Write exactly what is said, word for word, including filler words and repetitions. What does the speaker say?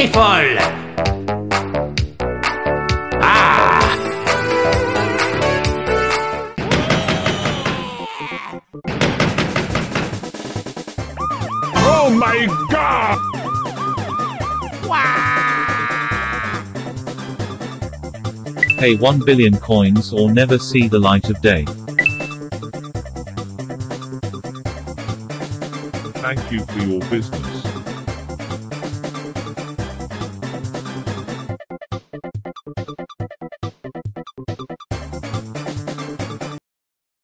beautiful! Ah! Oh my God! Wow! Pay one billion coins or never see the light of day. Thank you for your business.